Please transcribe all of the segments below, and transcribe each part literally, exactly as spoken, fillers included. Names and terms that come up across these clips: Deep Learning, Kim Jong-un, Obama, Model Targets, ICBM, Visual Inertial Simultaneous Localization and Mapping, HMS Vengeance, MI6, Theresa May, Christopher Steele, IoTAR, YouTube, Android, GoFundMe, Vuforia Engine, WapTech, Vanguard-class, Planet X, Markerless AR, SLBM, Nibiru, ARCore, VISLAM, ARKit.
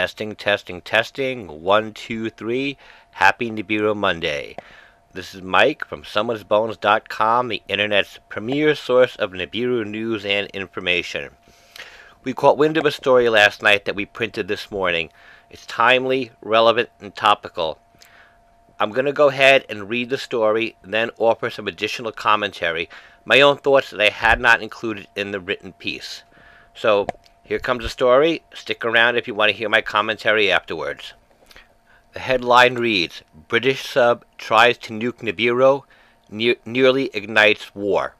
Testing, testing, testing. One, two, three. Happy Nibiru Monday. This is Mike from someones bones dot com, the internet's premier source of Nibiru news and information. We caught wind of a story last night that we printed this morning. It's timely, relevant, and topical. I'm going to go ahead and read the story, then offer some additional commentary, my own thoughts that I had not included in the written piece. So, here comes the story. Stick around if you want to hear my commentary afterwards. The headline reads, British sub tries to nuke Nibiru, ne nearly ignites war.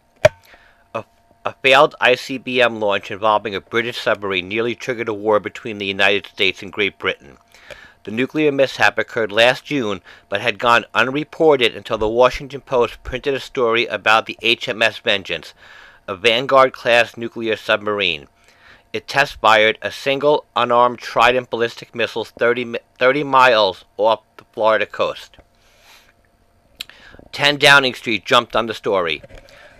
A, a failed I C B M launch involving a British submarine nearly triggered a war between the United States and Great Britain. The nuclear mishap occurred last June, but had gone unreported until the Washington Post printed a story about the H M S Vengeance, a Vanguard-class nuclear submarine. It test-fired a single unarmed Trident ballistic missile thirty, thirty miles off the Florida coast. ten Downing Street jumped on the story.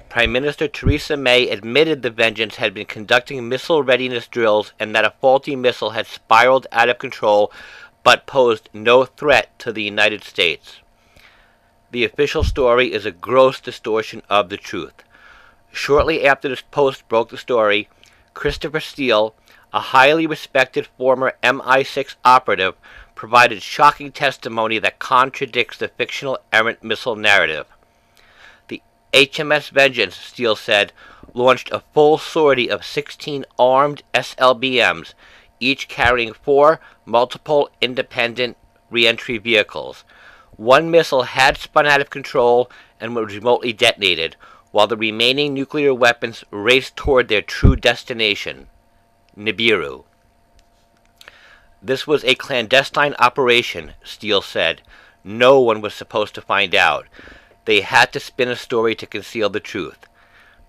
Prime Minister Theresa May admitted the Vengeance had been conducting missile readiness drills and that a faulty missile had spiraled out of control but posed no threat to the United States. The official story is a gross distortion of the truth. Shortly after this post broke the story, Christopher Steele, a highly respected former M I six operative, provided shocking testimony that contradicts the fictional errant missile narrative. The H M S Vengeance, Steele said, launched a full sortie of sixteen armed S L B Ms, each carrying four multiple independent re-entry vehicles. One missile had spun out of control and was remotely detonated, while the remaining nuclear weapons raced toward their true destination, Nibiru. This was a clandestine operation, Steele said. No one was supposed to find out. They had to spin a story to conceal the truth.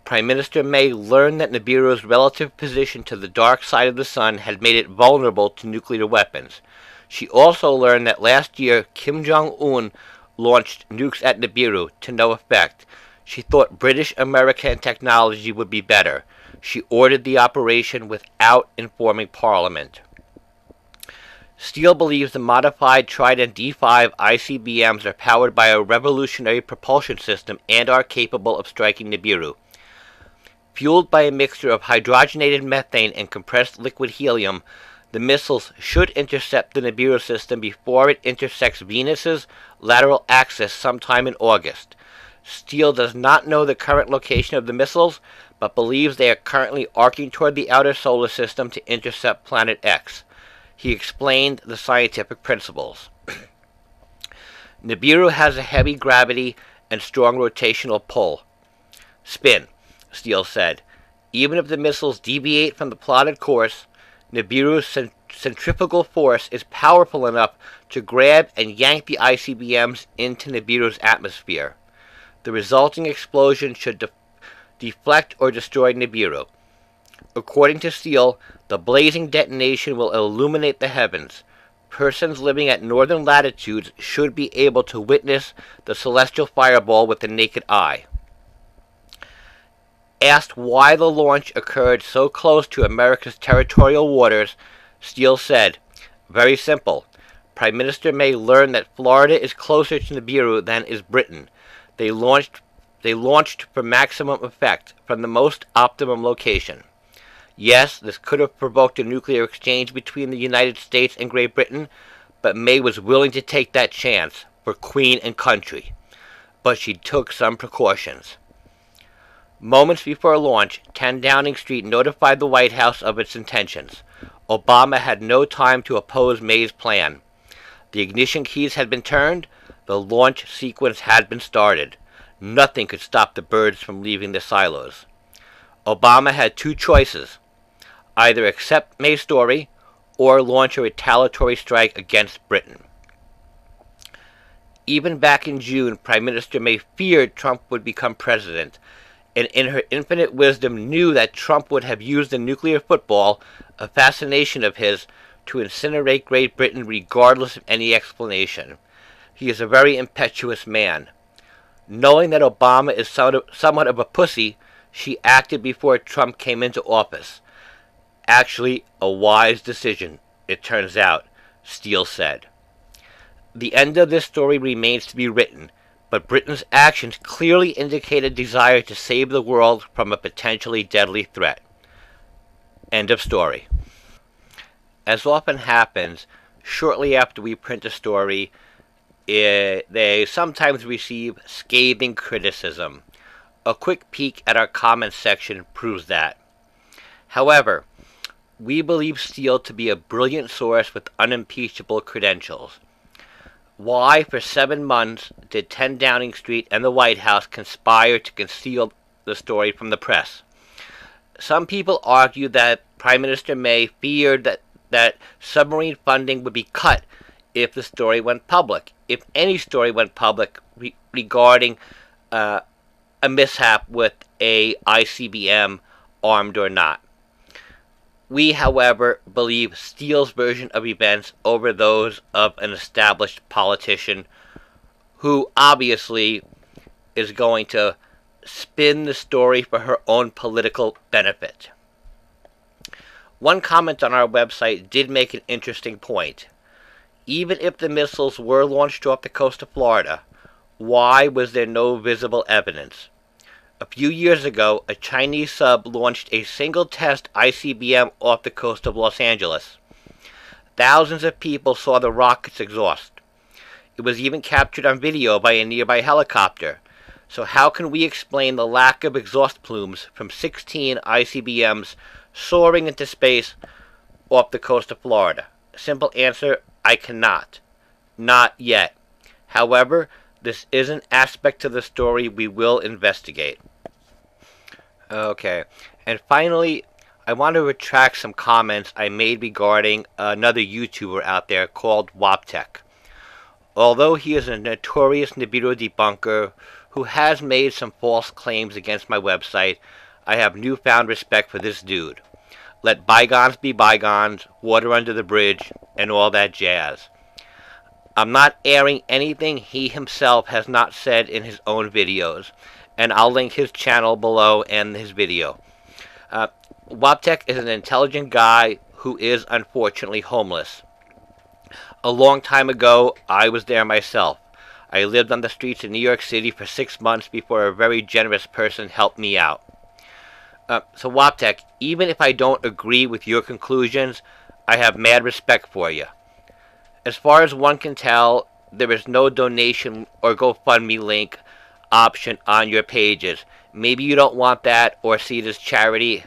Prime Minister May learned that Nibiru's relative position to the dark side of the sun had made it vulnerable to nuclear weapons. She also learned that last year Kim Jong-un launched nukes at Nibiru to no effect. She thought British American technology would be better. She ordered the operation without informing Parliament. Steele believes the modified Trident D five I C B Ms are powered by a revolutionary propulsion system and are capable of striking Nibiru. Fueled by a mixture of hydrogenated methane and compressed liquid helium, the missiles should intercept the Nibiru system before it intersects Venus's lateral axis sometime in August. Steele does not know the current location of the missiles, but believes they are currently arcing toward the outer solar system to intercept Planet X. He explained the scientific principles. Nibiru has a heavy gravity and strong rotational pull. Spin, Steele said. Even if the missiles deviate from the plotted course, Nibiru's cent centrifugal force is powerful enough to grab and yank the I C B Ms into Nibiru's atmosphere. The resulting explosion should de deflect or destroy Nibiru. According to Steele, the blazing detonation will illuminate the heavens. Persons living at northern latitudes should be able to witness the celestial fireball with the naked eye. Asked why the launch occurred so close to America's territorial waters, Steele said, "Very simple. Prime Minister May learned that Florida is closer to Nibiru than is Britain. They launched, they launched for maximum effect from the most optimum location. Yes, this could have provoked a nuclear exchange between the United States and Great Britain, but May was willing to take that chance for Queen and country. But she took some precautions." Moments before launch, ten Downing Street notified the White House of its intentions. Obama had no time to oppose May's plan. The ignition keys had been turned. The launch sequence had been started. Nothing could stop the birds from leaving their silos. Obama had two choices: either accept May's story or launch a retaliatory strike against Britain. Even back in June, Prime Minister May feared Trump would become president, and in her infinite wisdom knew that Trump would have used the nuclear football, a fascination of his, to incinerate Great Britain regardless of any explanation. He is a very impetuous man. Knowing that Obama is somewhat of a pussy, she acted before Trump came into office. Actually, a wise decision, it turns out, Steele said. The end of this story remains to be written, but Britain's actions clearly indicate a desire to save the world from a potentially deadly threat. End of story. As often happens, shortly after we print a story, it, they sometimes receive scathing criticism. A quick peek at our comments section proves that. However, we believe Steele to be a brilliant source with unimpeachable credentials. Why, for seven months, did ten Downing Street and the White House conspire to conceal the story from the press? Some people argue that Prime Minister May feared that, that submarine funding would be cut if the story went public, if any story went public re regarding uh, a mishap with a I C B M, armed or not. We, however, believe Steele's version of events over those of an established politician who obviously is going to spin the story for her own political benefit. One comment on our website did make an interesting point. Even if the missiles were launched off the coast of Florida, why was there no visible evidence? A few years ago, a Chinese sub launched a single test I C B M off the coast of Los Angeles. Thousands of people saw the rocket's exhaust. It was even captured on video by a nearby helicopter. So how can we explain the lack of exhaust plumes from sixteen I C B Ms soaring into space off the coast of Florida? Simple answer, I cannot. Not yet. However, this is an aspect of the story we will investigate. Okay, and finally, I want to retract some comments I made regarding another YouTuber out there called WapTech. Although he is a notorious Nibiru debunker who has made some false claims against my website, I have newfound respect for this dude. Let bygones be bygones, water under the bridge, and all that jazz. I'm not airing anything he himself has not said in his own videos, and I'll link his channel below and his video. Uh, WapTech is an intelligent guy who is unfortunately homeless. A long time ago, I was there myself. I lived on the streets of New York City for six months before a very generous person helped me out. Uh, so WapTech, even if I don't agree with your conclusions, I have mad respect for you. As far as one can tell, there is no donation or GoFundMe link option on your pages. Maybe you don't want that or see it as charity.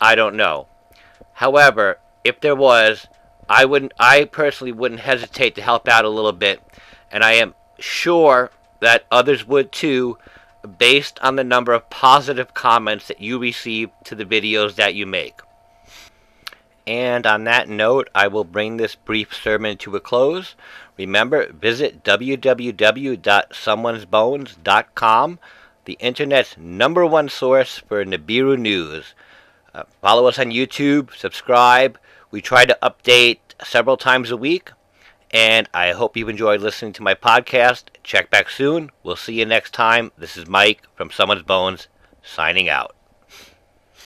I don't know. However, if there was, I wouldn't. I personally wouldn't hesitate to help out a little bit, and I am sure that others would too, based on the number of positive comments that you receive to the videos that you make. And on that note, I will bring this brief sermon to a close. Remember, visit w w w dot someones bones dot com, the internet's number one source for Nibiru news. Uh, follow us on YouTube, subscribe. We try to update several times a week. And I hope you've enjoyed listening to my podcast. Check back soon. We'll see you next time. This is Mike from Someone's Bones, signing out.